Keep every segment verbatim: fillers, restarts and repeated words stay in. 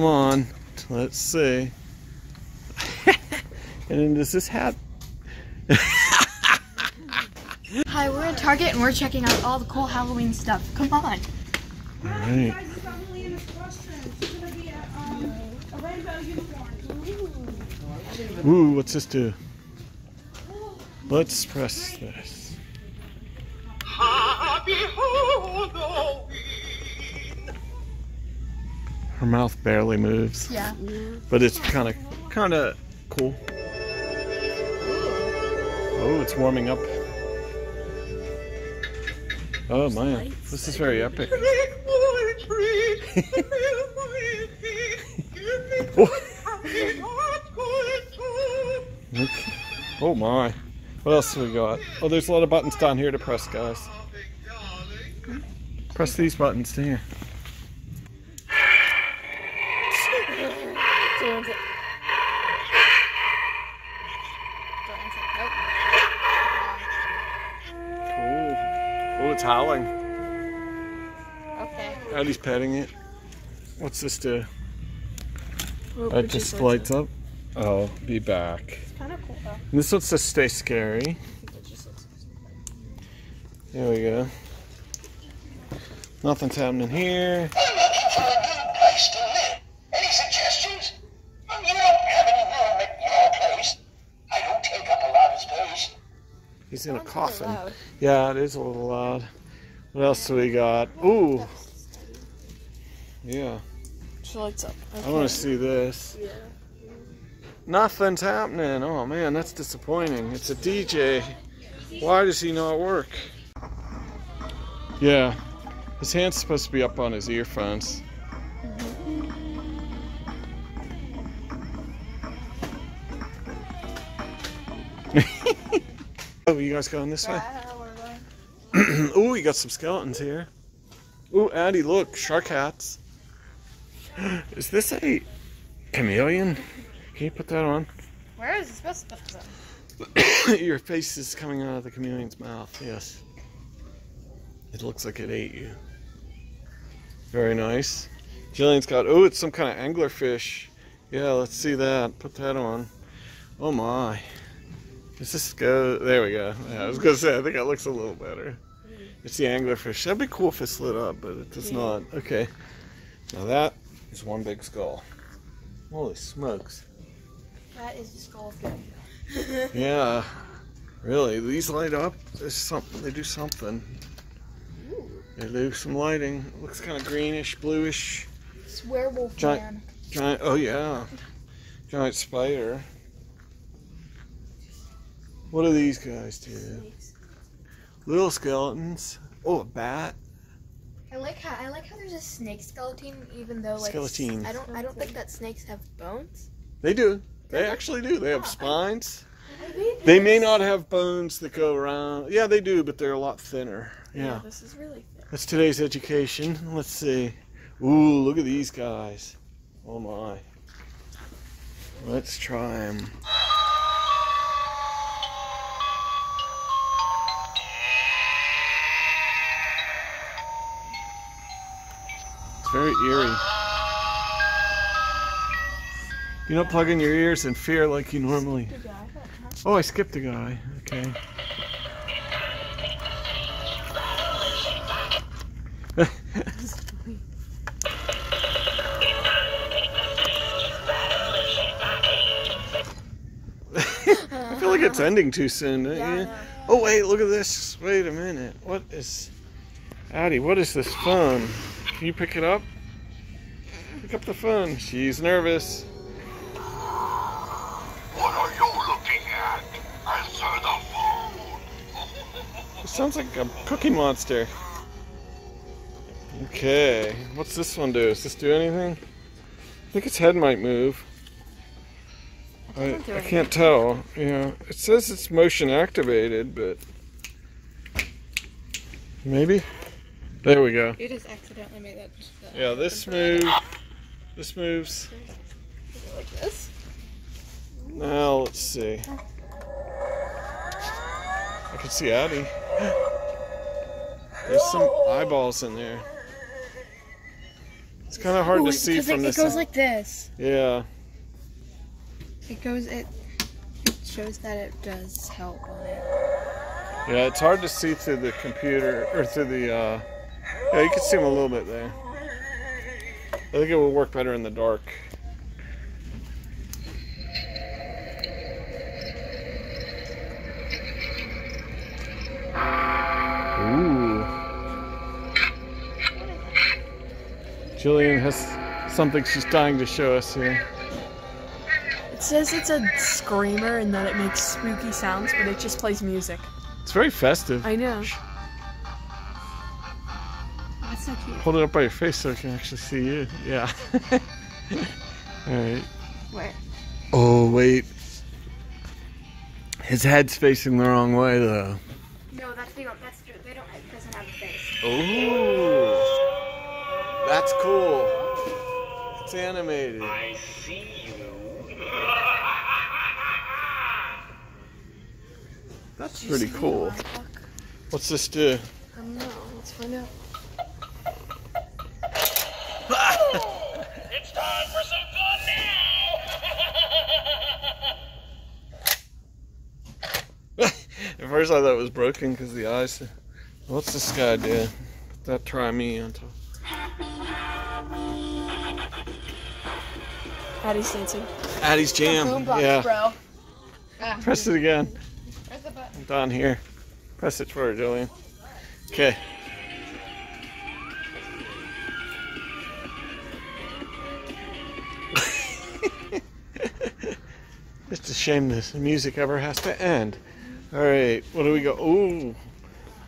Come on, let's see. And does this hat? Hi, we're at Target and we're checking out all the cool Halloween stuff. Come on. All right. Ooh, what's this do? Let's press this. Her mouth barely moves. Yeah. But it's kind of, kind of cool. Oh, it's warming up. Oh man, this is very epic. Oh my. What else do we got? Oh, there's a lot of buttons down here to press, guys. Press these buttons here. Oh, it's howling. Okay. Addie's petting it. What's this do? What that just lights up. Oh, be back. It's kind of cool though. And this looks to stay scary. It just looks scary. There we go. Nothing's happening here. He's in a coffin. Yeah, it is a little loud. What else do we got? Ooh. Yeah. She lights up. Okay. I want to see this. Yeah. Nothing's happening. Oh man, that's disappointing. It's a D J. Why does he not work? Yeah. His hand's supposed to be up on his earphones. Oh, you guys going this way? Ooh, you got some skeletons here. Ooh, Addie, look, shark hats. Is this a chameleon? Can you put that on? Where is it supposed to put this on? Your face is coming out of the chameleon's mouth, yes. It looks like it ate you. Very nice. Jillian's got, oh, it's some kind of anglerfish. Yeah, let's see that. Put that on. Oh my. Does this go? There we go. Yeah, I was going to say, I think it looks a little better. It's the anglerfish. That'd be cool if it's lit up, but it does yeah. not. Okay. Now that is one big skull. Holy smokes. That is the skull thing. Yeah. Really, these light up. There's something. They do something. Ooh. They do some lighting. It looks kind of greenish, bluish. It's werewolf giant, man. Giant, oh yeah. Giant spider. What do these guys do? Little skeletons. Oh, a bat. I like how I like how there's a snake skeleton, even though like Skeletine. I don't I don't think that snakes have bones. They do. They actually do. They have spines. They may not have bones that go around. Yeah, they do, but they're a lot thinner. Yeah. Yeah, this is really thin. That's today's education. Let's see. Ooh, look at these guys. Oh my. Let's try them. Very eerie. You're not plugging your ears in fear like you normally. Oh, I skipped a guy. Okay. I feel like it's ending too soon, don't you? Oh wait, look at this. Wait a minute. What is, Addie? What is this phone? Can you pick it up? Pick up the phone. She's nervous. What are you looking at? Answer the phone. It sounds like a cookie monster. Okay. What's this one do? Does this do anything? I think its head might move. I, I can't tell. Yeah. It says it's motion activated, but maybe. There we go. You just accidentally made that. that yeah, this moves. This moves. Like this. Now let's see. I can see Addie. There's some eyeballs in there. It's kind of hard Ooh, to see from it, this. It goes side. Like this. Yeah. It goes. It, it shows that it does help on it. Yeah, it's hard to see through the computer or through the. Uh, yeah, you can see them a little bit there. I think it will work better in the dark. Ooh. Jillian has something she's dying to show us here. It says it's a screamer and that it makes spooky sounds, but it just plays music. It's very festive. I know. That's so cute. Hold it up by your face so I can actually see you. Yeah. Alright. Where? Oh, wait. His head's facing the wrong way, though. No, that's they don't, that's, they don't, it doesn't have a face. Ooh. That's cool. It's animated. I see you. That's pretty cool. What's this do? I don't know. Let's find out. It's time for some fun now! At first I thought it was broken because the eyes. What's this guy do? That try me on top. Addie's dancing. Addie's jam. Oh, boombox, yeah. Bro. Ah. Press it again. Press the button. Down here. Press it for her, Jillian. Okay. It's a shame this music ever has to end. All right, what do we go? Ooh,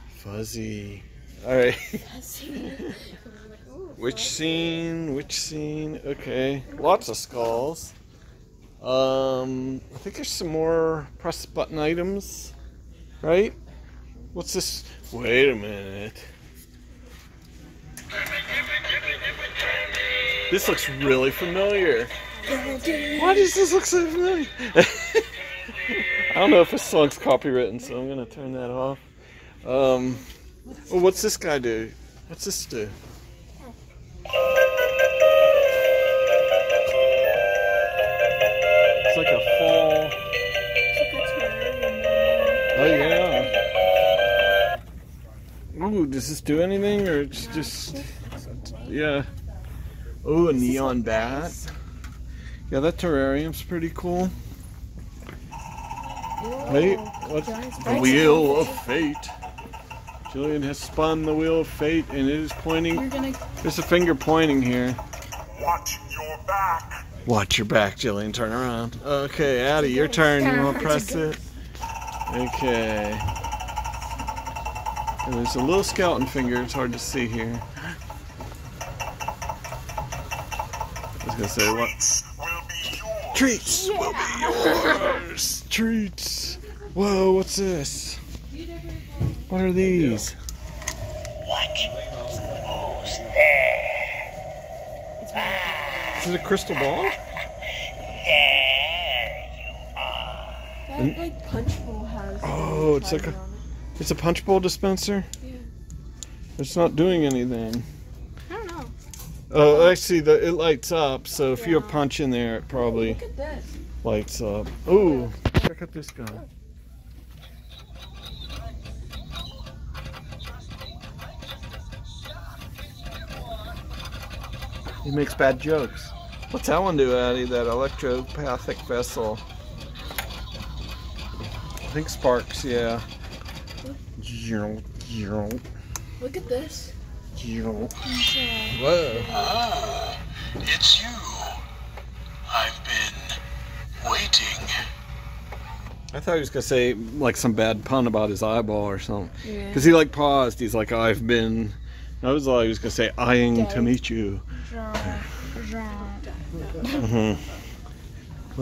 fuzzy. All right. Which scene? Which scene? Okay, lots of skulls. Um, I think there's some more press button items, right? What's this? Wait a minute. This looks really familiar. Why does this look so familiar? I don't know if this song's copywritten, so I'm gonna turn that off. Um, oh, what's this guy do? What's this do? It's like a fall. Oh yeah. Oh, does this do anything, or it's just? Yeah. Oh, a neon bat. Yeah, that terrarium's pretty cool. Wait, what's the wheel of fate? Jillian has spun the wheel of fate and it is pointing. Gonna... There's a finger pointing here. Watch your back. Watch your back, Jillian. Turn around. Okay, Addie, your turn. You want to press it? Okay. And there's a little skeleton finger. It's hard to see here. I was going to say what? Treats yeah. will be yours. Treats. Whoa, what's this? What are these? What? Who's there? Is it a crystal ball? There you are. That like punch bowl has. Oh, it's like a, it's a punch bowl dispenser. Yeah. It's not doing anything. Oh, actually, the, it lights up, so if you punch in there, it probably lights up. Ooh, check out this guy. He makes bad jokes. What's that one do, Addie? That electropathic vessel. I think sparks, yeah. Look at this. You. Whoa. Ah, it's you. I've been waiting. I thought he was going to say like some bad pun about his eyeball or something. Because yeah. he like paused. He's like, I've been. I was like, he was going to say, eyeing to meet you. Draw, draw. Mm-hmm.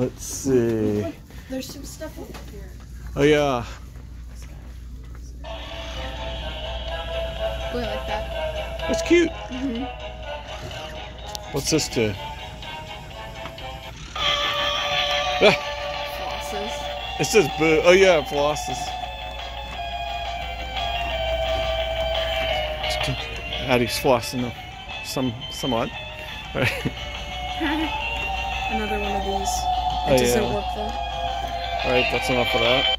Let's see. Look, there's some stuff over here. Oh, yeah. Boy, like that. That's cute. Mm-hmm. What's this to? Ah. Flosses. It says boo. Oh yeah, flosses. Addie's flossing them. Some, somewhat. Another one of these. It oh, doesn't yeah. work though. Alright, that's enough of that.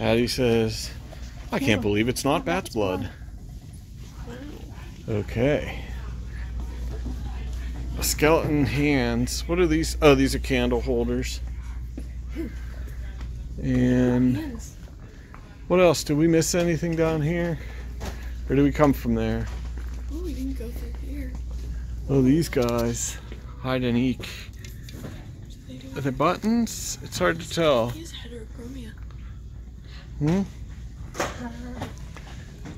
Addie says, I can't no. believe it's not bat's blood. Okay. A skeleton hands. What are these? Oh, these are candle holders. And what else? Did we miss anything down here? Or do we come from there? Oh, we didn't go through here. Oh, these guys. Hide and eek. Are they buttons? It's hard to tell. Hmm?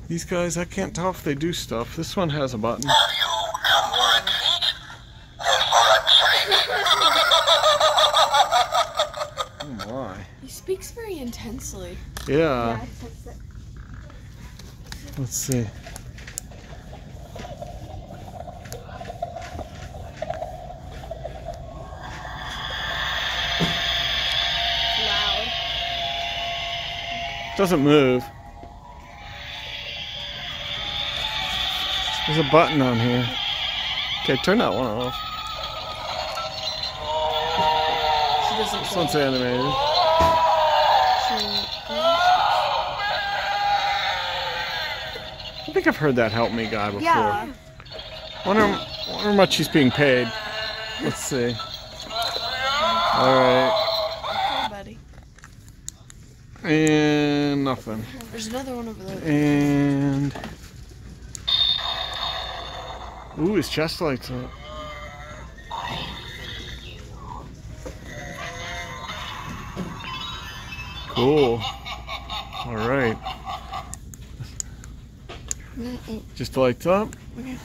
These guys, I can't tell if they do stuff. This one has a button. Oh my. He speaks very intensely. Yeah. yeah I sense it. Let's see. Loud. Doesn't move. There's a button on here. Okay, turn that one off. She doesn't this one's animated. She... I think I've heard that Help Me guy before. Yeah. Wonder, wonder how much he's being paid. Let's see. Alright. Okay, buddy. And nothing. There's another one over there. And... Ooh, his chest lights up. Cool. All right. Mm-mm. Just lights up. Okay.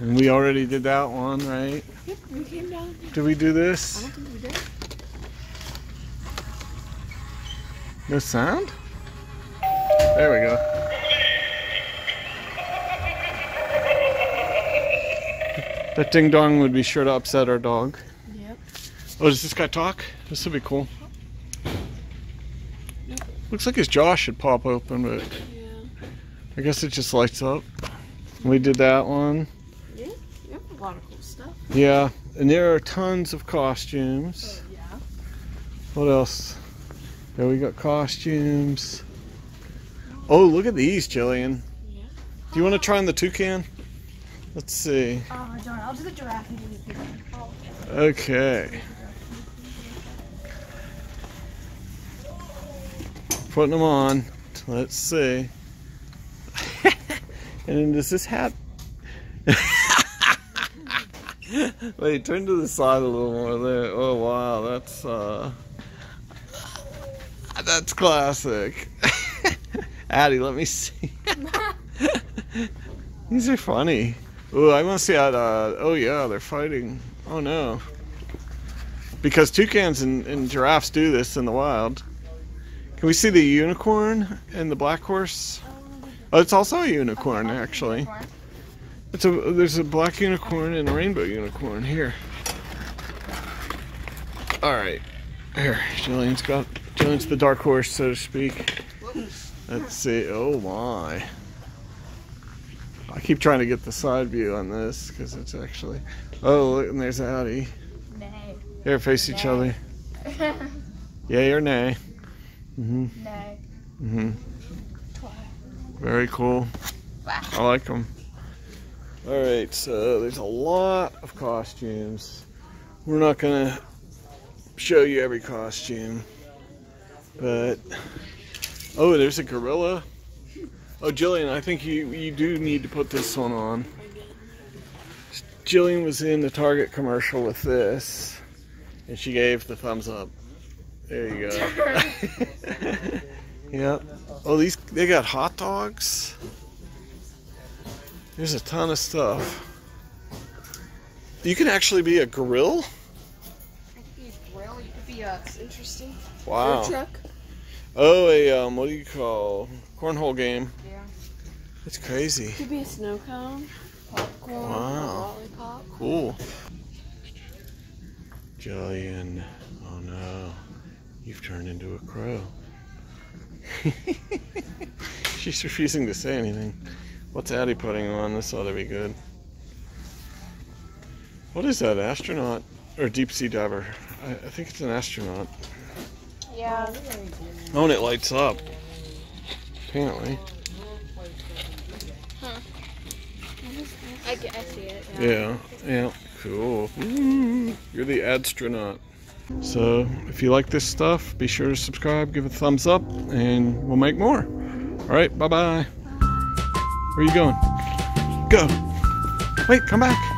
And we already did that one, right? Yep, we came down. Did we do this? I don't think we did. No sound? There we go. That ding dong would be sure to upset our dog. Yep. Oh, does this guy talk? This would be cool. Nope. Looks like his jaw should pop open, but yeah. I guess it just lights up. We did that one. Yeah, you have a lot of cool stuff. Yeah, and there are tons of costumes. Oh, yeah. What else? Yeah, we got costumes. Oh, look at these, Jillian. Yeah. Do you want to try on the toucan? Let's see. Oh, I don't. I'll do the giraffe. Okay. Putting them on. Let's see. And then does this hat? Wait, turn to the side a little more there. Oh wow, that's uh, that's classic. Addie, let me see. These are funny. Ooh, I want to see how uh, oh yeah, they're fighting. Oh no. Because toucans and, and giraffes do this in the wild. Can we see the unicorn and the black horse? Oh, it's also a unicorn, actually. It's a, there's a black unicorn and a rainbow unicorn here. Alright. Here, Jillian's got, Jillian's the dark horse, so to speak. Let's see. Oh my. I keep trying to get the side view on this because it's actually. Oh, look, and there's Addie. Nay. Here, face nay. each other. Yay or nay? Mm-hmm. Nay. Mm-hmm. Very cool. I like them. All right, so there's a lot of costumes. We're not going to show you every costume, but. Oh, there's a gorilla. Oh, Jillian, I think you, you do need to put this one on. Jillian was in the Target commercial with this, and she gave the thumbs up. There you go. Yep. Oh, these they got hot dogs. There's a ton of stuff. You can actually be a grill? You could be a grill. You could be a, it's interesting. Wow. Food truck. Oh, a, um, what do you call, cornhole game. Yeah. That's crazy. Could be a snow cone, popcorn, wow. A lollipop. Cool. Jillian, oh no, you've turned into a crow. She's refusing to say anything. What's Addie putting on? This ought to be good. What is that, an astronaut? Or deep sea diver? I, I think it's an astronaut. Yeah. Oh, and it lights up. Apparently. Huh. I, I see it. Yeah. Yeah, yeah. Cool. Ooh, you're the astronaut. So, if you like this stuff, be sure to subscribe, give it a thumbs up, and we'll make more. Alright, bye-bye. Where are you going? Go! Wait, come back!